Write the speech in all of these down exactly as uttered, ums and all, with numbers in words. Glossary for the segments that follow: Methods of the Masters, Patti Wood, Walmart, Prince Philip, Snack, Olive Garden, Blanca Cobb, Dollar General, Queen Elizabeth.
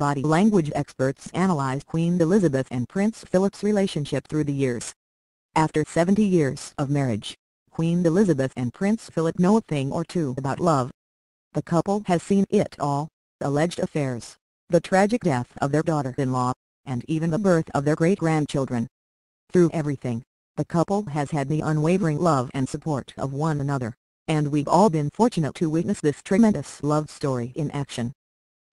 Body language experts analyzed Queen Elizabeth and Prince Philip's relationship through the years. After seventy years of marriage, Queen Elizabeth and Prince Philip know a thing or two about love. The couple has seen it all: alleged affairs, the tragic death of their daughter-in-law, and even the birth of their great-grandchildren. Through everything, the couple has had the unwavering love and support of one another, and we've all been fortunate to witness this tremendous love story in action.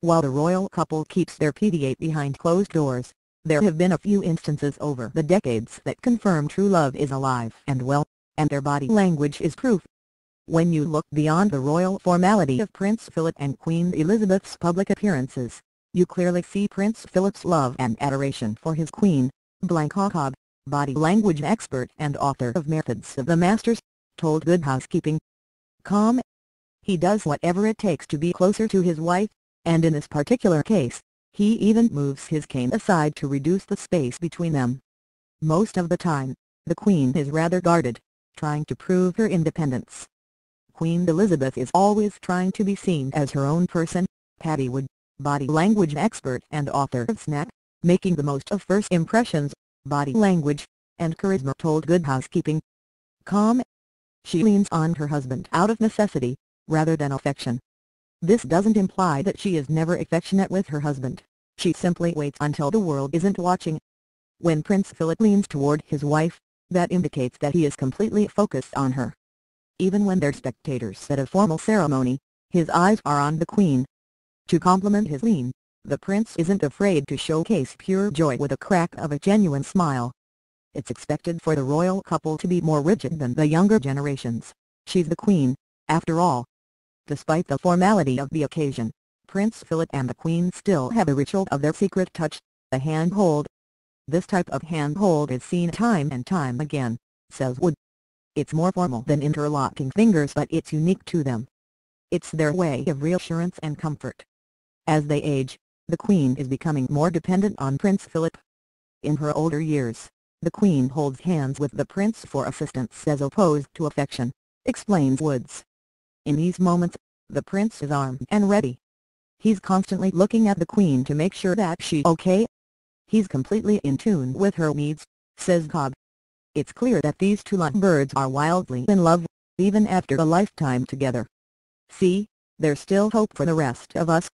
While the royal couple keeps their P D A behind closed doors, there have been a few instances over the decades that confirm true love is alive and well, and their body language is proof. When you look beyond the royal formality of Prince Philip and Queen Elizabeth's public appearances, you clearly see Prince Philip's love and adoration for his queen. Blanca Cobb, body language expert and author of Methods of the Masters, told Good Housekeeping. Calm. He does whatever it takes to be closer to his wife, and in this particular case, he even moves his cane aside to reduce the space between them. Most of the time, the queen is rather guarded, trying to prove her independence. Queen Elizabeth is always trying to be seen as her own person. Patti Wood, body language expert and author of Snack, Making the Most of First Impressions, Body Language, and Charisma, told Good Housekeeping. Calm. She leans on her husband out of necessity, rather than affection. This doesn't imply that she is never affectionate with her husband, she simply waits until the world isn't watching. When Prince Philip leans toward his wife, that indicates that he is completely focused on her. Even when they're spectators at a formal ceremony, his eyes are on the Queen. To complement his lean, the Prince isn't afraid to showcase pure joy with a crack of a genuine smile. It's expected for the royal couple to be more rigid than the younger generations. She's the Queen, after all. Despite the formality of the occasion, Prince Philip and the Queen still have the ritual of their secret touch, the handhold. This type of handhold is seen time and time again, says Wood. It's more formal than interlocking fingers, but it's unique to them. It's their way of reassurance and comfort. As they age, the Queen is becoming more dependent on Prince Philip. In her older years, the Queen holds hands with the Prince for assistance as opposed to affection, explains Woods. In these moments, the Prince is armed and ready. He's constantly looking at the Queen to make sure that she's okay. He's completely in tune with her needs, says Cobb. It's clear that these two lovebirds are wildly in love, even after a lifetime together. See, there's still hope for the rest of us.